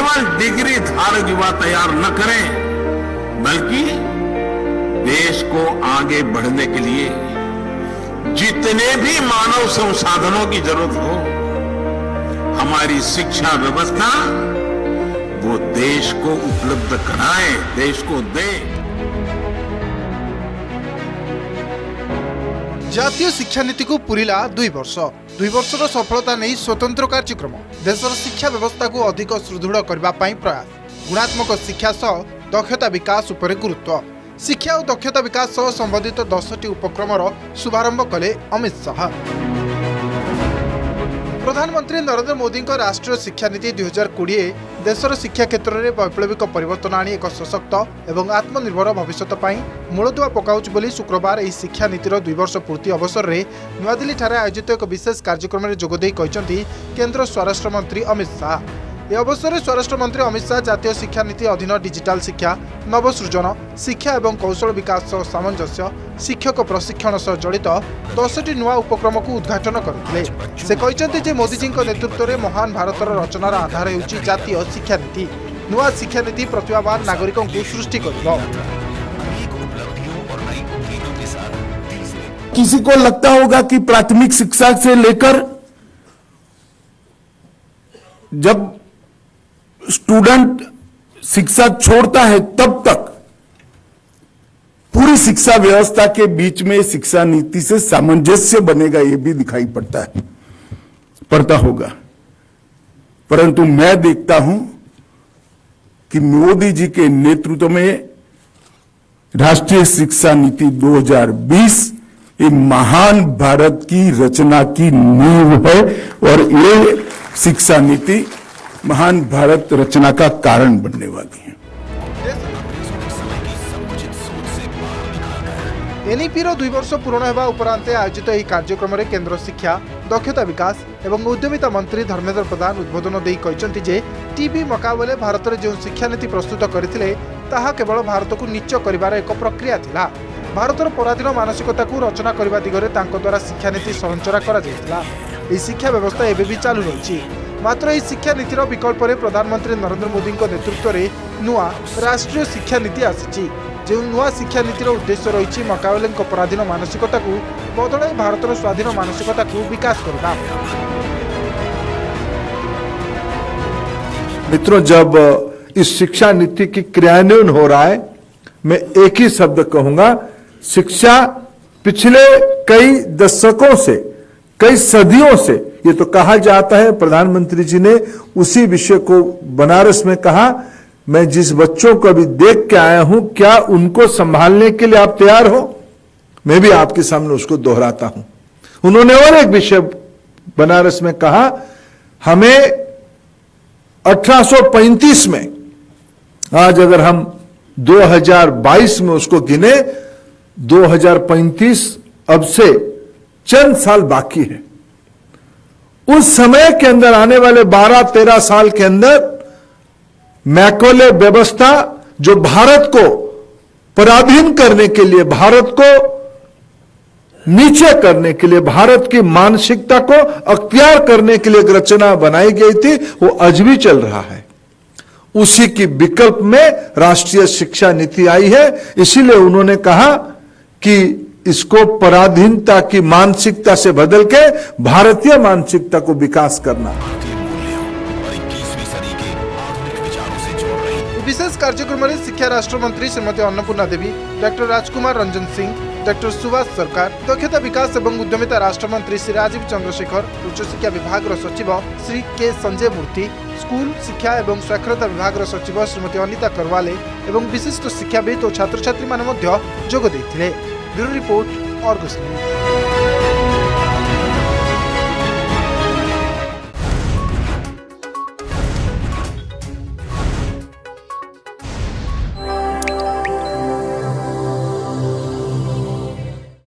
केवल डिग्री धारक युवा तैयार न करें, बल्कि देश को आगे बढ़ने के लिए जितने भी मानव संसाधनों की जरूरत हो, हमारी शिक्षा व्यवस्था वो देश को उपलब्ध कराए, देश को दे। जातीय शिक्षा नीति को पूरीला दुई वर्षर सफलता नहीं स्वतंत्र कार्यक्रम देशर शिक्षा व्यवस्था को अधिक सुदृढ़ करने प्रयास गुणात्मक शिक्षा सह दक्षता विकास उपर गुरुत्व शिक्षा और दक्षता विकास सह संबंधित 10टी उपक्रमर शुभारंभ कले अमित शाह। प्रधानमंत्री नरेंद्र मोदी राष्ट्रीय शिक्षा नीति 2020 देशर शिक्षा क्षेत्र में वैप्लविक परिवर्तन आनी एक सशक्त और आत्मनिर्भर भविष्य मूलदुआ पकाउच शुक्रवार यह शिक्षा नीतिर 2 वर्ष पूर्ति अवसर में नई दिल्ली ठारे आयोजित एक विशेष कार्यक्रम में जोगदे कहते केन्द्र स्वास्थ्य मंत्री अमित शाह। यह अवसर में स्वास्थ्य मंत्री अमित शाह जातीय शिक्षा नीति अधीन डिजिटाल शिक्षा नवसृजन शिक्षा एवं कौशल विकास सामंजस्य शिक्षक प्रशिक्षण सह जड़ित 10टी नुआ उपक्रम को उद्घाटन करते से कहते जे मोदीजी नेतृत्व में महान भारतर रचनार आधार होउछि जातीय शिक्षा नीति। नुआ शिक्षा नीति प्रतिभावान नागरिकों को सृष्टि करबो। किसी को लगता होगा कि प्राथमिक शिक्षा से लेकर जब स्टूडेंट शिक्षा छोड़ता है तब तक पूरी शिक्षा व्यवस्था के बीच में शिक्षा नीति से सामंजस्य बनेगा, यह भी दिखाई पड़ता होगा, परंतु मैं देखता हूं कि मोदी जी के नेतृत्व में राष्ट्रीय शिक्षा नीति 2020 ये महान भारत की रचना की नींव है और ये शिक्षा नीति महान भारत रचना का कारण बनने वाली है। एनईपी 2 वर्ष पूर्ण होगा उपरांत आयोजित यह कार्यक्रम में केन्द्र शिक्षा दक्षता विकास एवं उद्यमिता मंत्री धर्मेन्द्र प्रधान उद्बोधन दे कहते जे टीबी मकाबले भारत में जो शिक्षा नीति प्रस्तुत करथिले ताहा केवल भारत को नीच करिवार एक प्रक्रिया थिला। भारतर पराधीन मानसिकता को रचना करने दिगरे द्वारा शिक्षा नीति संरचना करा शिक्षा व्यवस्था एवं भी चालू रही। मात्र यह शिक्षा नीतिर विकल्प में प्रधानमंत्री नरेंद्र मोदी नेतृत्व में नुआ राष्ट्रीय शिक्षा नीति आसी जो नुआ शिक्षा नीतिर उद्देश्य रही मकाबले पराधीन मानसिकता को बदल भारतर स्वाधीन मानसिकता को विकास करना। मित्रों, जब इस शिक्षा नीति की क्रियान्वयन हो रहा है, मैं एक ही शब्द कहूंगा, शिक्षा पिछले कई दशकों से, कई सदियों से, ये तो कहा जाता है, प्रधानमंत्री जी ने उसी विषय को बनारस में कहा, मैं जिस बच्चों को अभी देख के आया हूं क्या उनको संभालने के लिए आप तैयार हो, मैं भी आपके सामने उसको दोहराता हूं। उन्होंने और एक विषय बनारस में कहा, हमें 1835 में, आज अगर हम 2022 में उसको गिने, 2035 अब से चंद साल बाकी है, उस समय के अंदर आने वाले 12-13 साल के अंदर मैकोले व्यवस्था जो भारत को पराधीन करने के लिए, भारत को नीचे करने के लिए, भारत की मानसिकता को अख्तियार करने के लिए रचना बनाई गई थी, वो आज भी चल रहा है। उसी की विकल्प में राष्ट्रीय शिक्षा नीति आई है। इसीलिए उन्होंने कहा कि इसको पराधीनता की मानसिकता से बदल के भारतीय मानसिकता को विकास करना। विशेष कार्यक्रम में शिक्षा राष्ट्र मंत्री श्रीमती अन्नपूर्णा देवी, डॉक्टर राजकुमार रंजन सिंह, डॉक्टर सुभाष सरकार, दक्षता विकास एवं उद्यमिता राष्ट्र मंत्री श्री राजीव चंद्रशेखर, उच्च शिक्षा विभाग सचिव श्री के. संजय मूर्ति, स्कूल शिक्षा एवं साक्षरता विभाग सचिव श्रीमती अनिता करवाले एवं विशिष्ट शिक्षाविद और छात्र छात्री मान जोगदे। Bureau report, Argus news.